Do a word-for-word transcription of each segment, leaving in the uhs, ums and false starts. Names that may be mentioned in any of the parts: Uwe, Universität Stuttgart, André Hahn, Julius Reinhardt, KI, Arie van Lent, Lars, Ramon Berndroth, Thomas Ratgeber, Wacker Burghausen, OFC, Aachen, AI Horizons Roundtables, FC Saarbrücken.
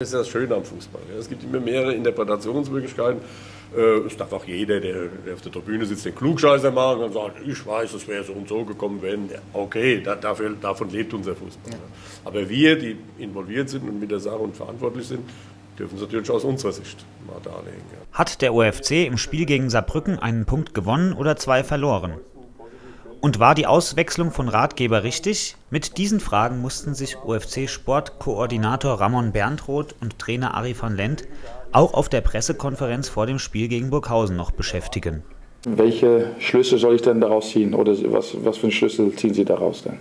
Das ist das Schöne am Fußball. Es gibt immer mehrere Interpretationsmöglichkeiten. Es darf auch jeder, der auf der Tribüne sitzt, den Klugscheißer machen und sagt, ich weiß, es wäre so und so gekommen, wenn. Okay, dafür, davon lebt unser Fußball. Ja. Aber wir, die involviert sind und mit der Sache und verantwortlich sind, dürfen es natürlich aus unserer Sicht mal darlegen. Hat der O F C im Spiel gegen Saarbrücken einen Punkt gewonnen oder zwei verloren? Und war die Auswechslung von Ratgeber richtig? Mit diesen Fragen mussten sich O F C-Sportkoordinator Ramon Berndroth und Trainer Arie van Lent auch auf der Pressekonferenz vor dem Spiel gegen Burghausen noch beschäftigen. Welche Schlüsse soll ich denn daraus ziehen? Oder was, was für einen Schlüssel ziehen Sie daraus denn?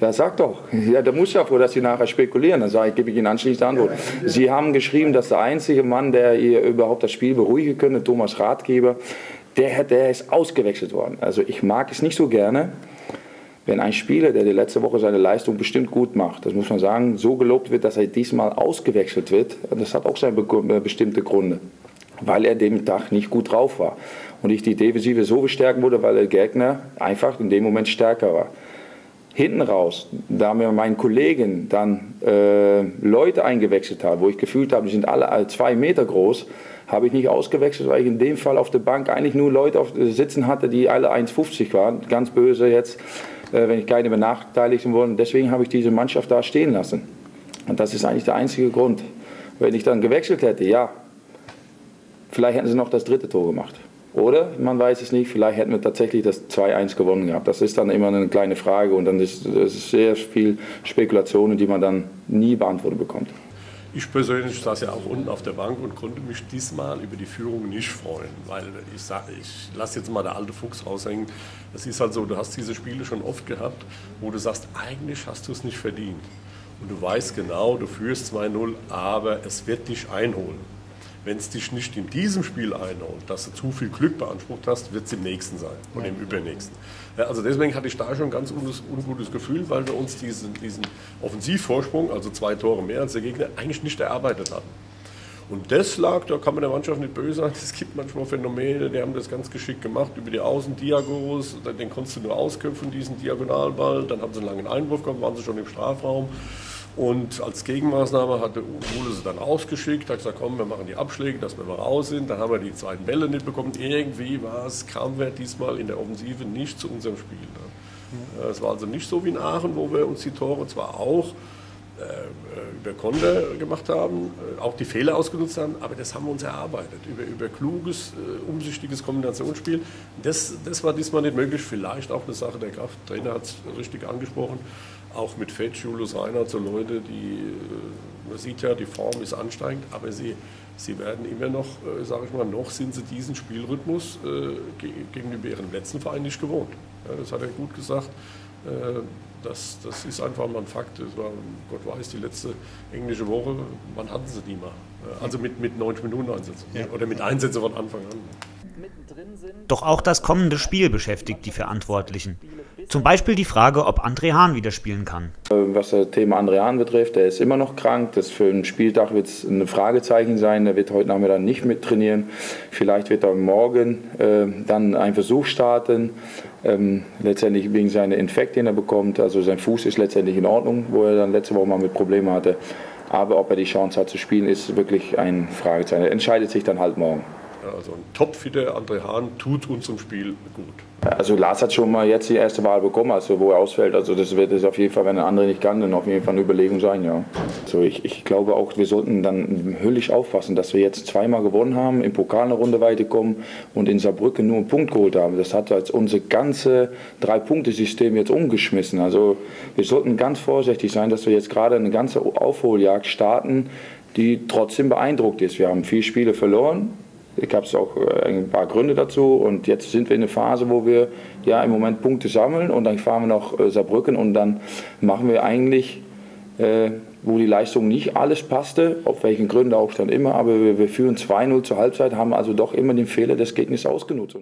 Ja, sag doch. Ja, da muss ja vor, dass Sie nachher spekulieren. Dann sage ich, gebe ich Ihnen anschließend eine Antwort. Sie haben geschrieben, dass der einzige Mann, der ihr überhaupt das Spiel beruhigen könnte, Thomas Ratgeber, Der, der ist ausgewechselt worden. Also ich mag es nicht so gerne, wenn ein Spieler, der die letzte Woche seine Leistung bestimmt gut macht, das muss man sagen, so gelobt wird, dass er diesmal ausgewechselt wird. Das hat auch seine bestimmte Gründe, weil er dem Tag nicht gut drauf war. Und ich die Defensive so bestärken wurde, weil der Gegner einfach in dem Moment stärker war. Hinten raus, da mir meinen Kollegen dann äh, Leute eingewechselt haben, wo ich gefühlt habe, die sind alle zwei Meter groß, habe ich nicht ausgewechselt, weil ich in dem Fall auf der Bank eigentlich nur Leute auf, äh, sitzen hatte, die alle eins fünfzig waren. Ganz böse jetzt, äh, wenn ich keine benachteiligen wollte. Deswegen habe ich diese Mannschaft da stehen lassen. Und das ist eigentlich der einzige Grund. Wenn ich dann gewechselt hätte, ja, vielleicht hätten sie noch das dritte Tor gemacht. Oder, man weiß es nicht, vielleicht hätten wir tatsächlich das zwei eins gewonnen gehabt. Das ist dann immer eine kleine Frage und dann ist es sehr viel Spekulationen, die man dann nie beantwortet bekommt. Ich persönlich saß ja auch unten auf der Bank und konnte mich diesmal über die Führung nicht freuen, weil ich sage, ich lasse jetzt mal der alte Fuchs raushängen. Das ist halt so, du hast diese Spiele schon oft gehabt, wo du sagst, eigentlich hast du es nicht verdient. Und du weißt genau, du führst zwei null, aber es wird dich einholen. Wenn es dich nicht in diesem Spiel einholt, dass du zu viel Glück beansprucht hast, wird es im nächsten sein und im übernächsten. Ja, also deswegen hatte ich da schon ein ganz ungutes Gefühl, weil wir uns diesen, diesen Offensivvorsprung, also zwei Tore mehr als der Gegner, eigentlich nicht erarbeitet hatten. Und das lag, da kann man der Mannschaft nicht böse sein, es gibt manchmal Phänomene, die haben das ganz geschickt gemacht, über die Außendiagos, den konntest du nur ausköpfen, diesen Diagonalball, dann haben sie einen langen Einwurf gehabt, waren sie schon im Strafraum. Und als Gegenmaßnahme hatte Uwe sie dann ausgeschickt, hat gesagt, komm, wir machen die Abschläge, dass wir mal raus sind. Dann haben wir die zweiten Bälle nicht bekommen. Irgendwie war es, kamen wir diesmal in der Offensive nicht zu unserem Spiel. Ne? Mhm. Es war also nicht so wie in Aachen, wo wir uns die Tore zwar auch äh, über Konter gemacht haben, auch die Fehler ausgenutzt haben, aber das haben wir uns erarbeitet. Über, über kluges, äh, umsichtiges Kombinationsspiel. Das, das war diesmal nicht möglich, vielleicht auch eine Sache der Kraft. Der Trainer hat es richtig angesprochen. Auch mit Fett, Julius Reinhardt, so Leute, die, man sieht ja, die Form ist ansteigend, aber sie, sie werden immer noch, äh, sage ich mal, noch sind sie diesen Spielrhythmus äh, gegenüber ihrem letzten Verein nicht gewohnt. Ja, das hat er gut gesagt. Äh, das, das ist einfach mal ein Fakt. Das war, Gott weiß, die letzte englische Woche, wann hatten sie die mal? Also mit, mit neunzig Minuten Einsätze ja. Oder mit Einsätzen von Anfang an. Doch auch das kommende Spiel beschäftigt die Verantwortlichen. Zum Beispiel die Frage, ob André Hahn wieder spielen kann. Was das Thema André Hahn betrifft, der ist immer noch krank. Das für einen Spieltag wird es ein Fragezeichen sein. Der wird heute Nachmittag nicht mit trainieren. Vielleicht wird er morgen äh, dann einen Versuch starten. Ähm, letztendlich wegen seiner Infekt, den er bekommt. Also sein Fuß ist letztendlich in Ordnung, wo er dann letzte Woche mal mit Problemen hatte. Aber ob er die Chance hat zu spielen, ist wirklich ein Fragezeichen. Er entscheidet sich dann halt morgen. Also ein topfitter André Hahn tut uns im Spiel gut. Also Lars hat schon mal jetzt die erste Wahl bekommen, also wo er ausfällt. Also das wird es auf jeden Fall, wenn der andere nicht kann, dann auf jeden Fall eine Überlegung sein, ja. Also ich, ich glaube auch, wir sollten dann höllisch aufpassen, dass wir jetzt zweimal gewonnen haben, im Pokal eine Runde weiterkommen und in Saarbrücken nur einen Punkt geholt haben. Das hat jetzt unser ganze Drei-Punkte-System jetzt umgeschmissen. Also wir sollten ganz vorsichtig sein, dass wir jetzt gerade eine ganze Aufholjagd starten, die trotzdem beeindruckt ist. Wir haben vier Spiele verloren. Ich habe auch ein paar Gründe dazu und jetzt sind wir in einer Phase, wo wir ja im Moment Punkte sammeln und dann fahren wir nach Saarbrücken und dann machen wir eigentlich, äh, wo die Leistung nicht alles passte, auf welchen Gründen auch dann immer, aber wir, wir führen zwei null zur Halbzeit, haben also doch immer den Fehler des Gegners ausgenutzt.